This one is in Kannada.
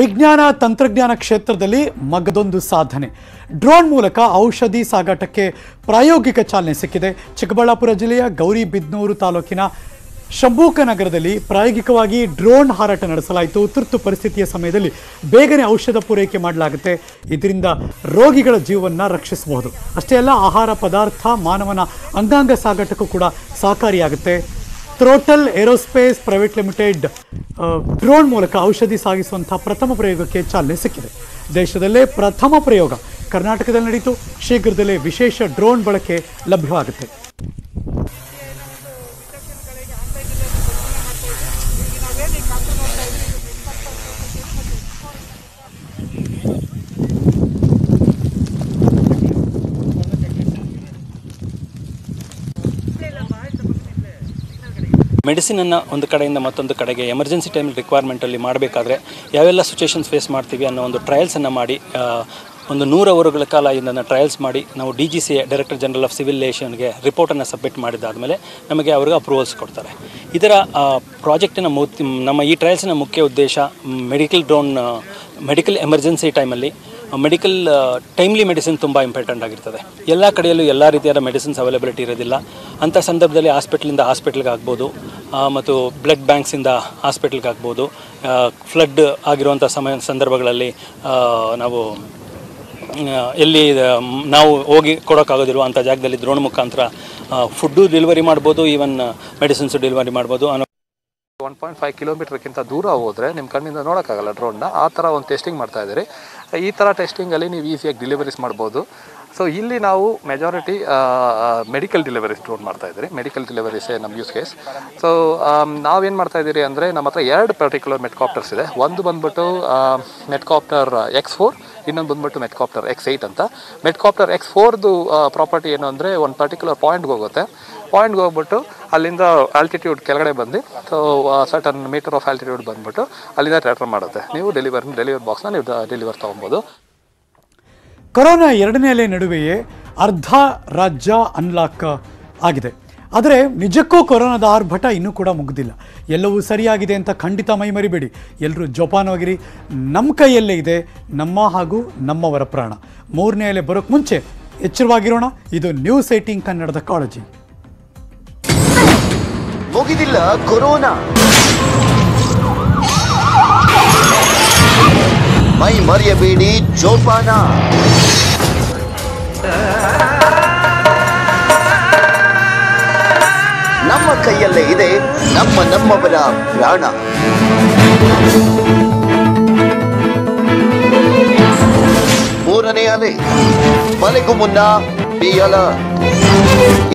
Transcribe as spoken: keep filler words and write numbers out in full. ವಿಜ್ಞಾನ ತಂತ್ರಜ್ಞಾನ ಕ್ಷೇತ್ರದಲ್ಲಿ ಮಗದೊಂದು ಸಾಧನೆ. ಡ್ರೋನ್ ಮೂಲಕ ಔಷಧಿ ಸಾಗಾಟಕ್ಕೆ ಪ್ರಾಯೋಗಿಕ ಚಾಲನೆ ಸಿಕ್ಕಿದೆ. ಚಿಕ್ಕಬಳ್ಳಾಪುರ ಜಿಲ್ಲೆಯ ಗೌರಿಬಿದನೂರು ತಾಲೂಕಿನ ಶಂಭೂಕನಗರದಲ್ಲಿ ಪ್ರಾಯೋಗಿಕವಾಗಿ ಡ್ರೋನ್ ಹಾರಾಟ ನಡೆಸಲಾಯಿತು. ತುರ್ತು ಪರಿಸ್ಥಿತಿಯ ಸಮಯದಲ್ಲಿ ಬೇಗನೆ ಔಷಧ ಪೂರೈಕೆ ಮಾಡಲಾಗುತ್ತೆ. ಇದರಿಂದ ರೋಗಿಗಳ ಜೀವವನ್ನು ರಕ್ಷಿಸಬಹುದು. ಅಷ್ಟೇ ಅಲ್ಲ, ಆಹಾರ ಪದಾರ್ಥ ಮಾನವನ ಅಂಗಾಂಗ ಸಾಗಾಟಕ್ಕೂ ಕೂಡ ಸಹಕಾರಿಯಾಗುತ್ತೆ. Total aerospace private limited drone ಮೂಲಕ ಔಷಧಿ ಸಾಗಿಸುವಂಥ ಪ್ರಥಮ ಪ್ರಯೋಗಕ್ಕೆ ಚಾಲನೆ ಸಿಕ್ಕಿದೆ. ದೇಶದಲ್ಲೇ ಪ್ರಥಮ ಪ್ರಯೋಗ ಕರ್ನಾಟಕದಲ್ಲಿ ನಡೆಯಿತು. ಶೀಘ್ರದಲ್ಲೇ ವಿಶೇಷ ಡ್ರೋನ್ ಬಳಕೆ ಲಭ್ಯವಾಗುತ್ತೆ. ಮೆಡಿಸಿನನ್ನು ಒಂದು ಕಡೆಯಿಂದ ಮತ್ತೊಂದು ಕಡೆಗೆ ಎಮರ್ಜೆನ್ಸಿ ಟೈಮ್ ರಿಕ್ವೈರ್ಮೆಂಟಲ್ಲಿ ಮಾಡಬೇಕಾದ್ರೆ ಯಾವೆಲ್ಲ ಸಿಚುವೇಷನ್ಸ್ ಫೇಸ್ ಮಾಡ್ತೀವಿ ಅನ್ನೋ ಒಂದು ಟ್ರಯಲ್ಸನ್ನು ಮಾಡಿ ಒಂದು ನೂರು ಅವರುಗಳ ಕಾಲ ಇದನ್ನು ಟ್ರಯಲ್ಸ್ ಮಾಡಿ ನಾವು D G C A director general of civil ಏಷನ್ಗೆ ರಿಪೋರ್ಟನ್ನು ಸಬ್ಮಿಟ್ ಮಾಡಿದ್ದಾದಮೇಲೆ ನಮಗೆ ಅವ್ರಿಗೆ ಅಪ್ರೂವಲ್ಸ್ ಕೊಡ್ತಾರೆ. ಇದರ ಪ್ರಾಜೆಕ್ಟಿನ ಮುಖ್ಯ ನಮ್ಮ ಈ ಟ್ರಯಲ್ಸಿನ ಮುಖ್ಯ ಉದ್ದೇಶ ಮೆಡಿಕಲ್ ಡ್ರೋನ್ ಮೆಡಿಕಲ್ ಎಮರ್ಜೆನ್ಸಿ ಟೈಮಲ್ಲಿ ಮೆಡಿಕಲ್ ಟೈಮ್ಲಿ ಮೆಡಿಸಿನ್ ತುಂಬ ಇಂಪಾರ್ಟೆಂಟ್ ಆಗಿರ್ತದೆ. ಎಲ್ಲ ಕಡೆಯಲ್ಲೂ ಎಲ್ಲ ರೀತಿಯಾದ ಮೆಡಿಸಿನ್ಸ್ ಅವೈಲಬಿಲಿಟಿ ಇರೋದಿಲ್ಲ. ಅಂಥ ಸಂದರ್ಭದಲ್ಲಿ ಹಾಸ್ಪಿಟ್ಲಿಂದ ಹಾಸ್ಪಿಟ್ಲಿಗಾಗ್ಬೋದು ಮತ್ತು ಬ್ಲಡ್ ಬ್ಯಾಂಕ್ಸಿಂದ ಹಾಸ್ಪಿಟ್ಲಿಗಾಗ್ಬೋದು. ಫ್ಲಡ್ ಆಗಿರುವಂಥ ಸಮಯ ಸಂದರ್ಭಗಳಲ್ಲಿ ನಾವು ಎಲ್ಲಿ ನಾವು ಹೋಗಿ ಕೊಡೋಕ್ಕಾಗೋದಿಲ್ವ ಅಂಥ ಜಾಗದಲ್ಲಿ ಡ್ರೋನ್ ಮುಖಾಂತರ ಫುಡ್ಡು ಡೆಲಿವರಿ ಮಾಡ್ಬೋದು, ಈವನ್ ಮೆಡಿಸಿನ್ಸು ಡೆಲಿವರಿ ಮಾಡ್ಬೋದು. ಒನ್ ಪಾಯಿಂಟ್ ಫೈವ್ ಕಿಲೋಮೀಟ್ರ್ಕ್ಕಿಂತ ದೂರ ಹೋದರೆ ನಿಮ್ಮ ಕಣ್ಣಿಂದ ನೋಡೋಕ್ಕಾಗಲ್ಲ ಡ್ರೋನ್ನ. ಆ ಥರ ಒಂದು ಟೆಸ್ಟಿಂಗ್ ಮಾಡ್ತಾಯಿದ್ದೀರಿ. ಈ ಥರ ಟೆಸ್ಟಿಂಗಲ್ಲಿ ನೀವು ಈಸಿಯಾಗಿ ಡೆಲಿವರೀಸ್ ಮಾಡ್ಬೋದು. ಸೊ ಇಲ್ಲಿ ನಾವು ಮೆಜಾರಿಟಿ ಮೆಡಿಕಲ್ ಡೆಲಿವರೀಸ್ ಡ್ರೋನ್ ಮಾಡ್ತಾಯಿದ್ದೀರಿ. ಮೆಡಿಕಲ್ ಡೆಲಿವರೀಸೇ ನಮ್ಮ ಯೂಸ್ ಕೇಸ್. ಸೊ ನಾವೇನು ಮಾಡ್ತಾಯಿದ್ದೀರಿ ಅಂದರೆ ನಮ್ಮ ಹತ್ರ ಎರಡು ಪರ್ಟಿಕ್ಯುಲರ್ ಮೆಡ್ಕಾಪ್ಟರ್ಸ್ ಇದೆ. ಒಂದು ಬಂದ್ಬಿಟ್ಟು ಮೆಡ್ಕಾಪ್ಟರ್ ಎಕ್ಸ್ ಫೋರ್, ಇನ್ನೊಂದು ಬಂದ್ಬಿಟ್ಟು ಮೆಡ್ಕಾಪ್ಟರ್ ಎಕ್ಸ್ ಏಟ್ ಅಂತ. ಮೆಡ್ಕಾಪ್ಟರ್ ಎಕ್ಸ್ ಫೋರ್ದು ಪ್ರಾಪರ್ಟಿ ಏನು ಅಂದರೆ ಒಂದು ಪರ್ಟಿಕ್ಯುಲರ್ ಪಾಯಿಂಟ್ಗೆ ಹೋಗುತ್ತೆ. ಪಾಯಿಂಟ್ಗೆ ಹೋಗ್ಬಿಟ್ಟು ಅಲ್ಲಿಂದ ಆಲ್ಟಿಟ್ಯೂಡ್ ಕೆಳಗಡೆ ಬಂದು so certain metre of altitude ಬಂದುಬಿಟ್ಟು ಅಲ್ಲಿಂದ ಟ್ರ್ಯಾಕ್ಟರ್ ಮಾಡುತ್ತೆ. ನೀವು ಡೆಲಿವರ್ ಡೆಲಿವರ್ ಬಾಕ್ಸ್ನ ನೀವು ಡೆಲಿವರ್ ತೊಗೊಬೋದು. ಕೊರೋನಾ ಎರಡನೇ ಅಲೆ ನಡುವೆಯೇ ಅರ್ಧ ರಾಜ್ಯ ಅನ್ಲಾಕ್ ಆಗಿದೆ. ಆದರೆ ನಿಜಕ್ಕೂ ಕೊರೋನಾದ ಆರ್ಭಟ ಇನ್ನೂ ಕೂಡ ಮುಗಿದಿಲ್ಲ. ಎಲ್ಲವೂ ಸರಿಯಾಗಿದೆ ಅಂತ ಖಂಡಿತ ಮೈ ಮರಿಬೇಡಿ. ಎಲ್ಲರೂ ಜೋಪಾನ ಹೋಗಿರಿ. ನಮ್ಮ ಕೈಯಲ್ಲೇ ಇದೆ ನಮ್ಮ ಹಾಗೂ ನಮ್ಮವರ ಪ್ರಾಣ. ಮೂರನೇ ಅಲೆ ಬರೋಕ್ಕೆ ಮುಂಚೆ ಎಚ್ಚರವಾಗಿರೋಣ. ಇದು ನ್ಯೂಸ್ ಏಟಿನ್ ಕನ್ನಡದ ಕಾಳಜಿ. ಮುಗಿದಿಲ್ಲ ಕೊರೋನಾ, ಮೈ ಮರೆಯಬೇಡಿ, ಜೋಪಾನ. ನಮ್ಮ ಕೈಯಲ್ಲೇ ಇದೆ ನಮ್ಮ ನಮ್ಮವರ ಪ್ರಾಣ. ಮೂರನೇ ಅಲೆ, ಮಲೆಗೂ ಮುನ್ನ ಬಿ ಅಲರ್ಟ್.